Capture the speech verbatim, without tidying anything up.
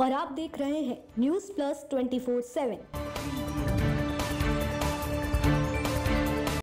और आप देख रहे हैं news plus twenty four seven.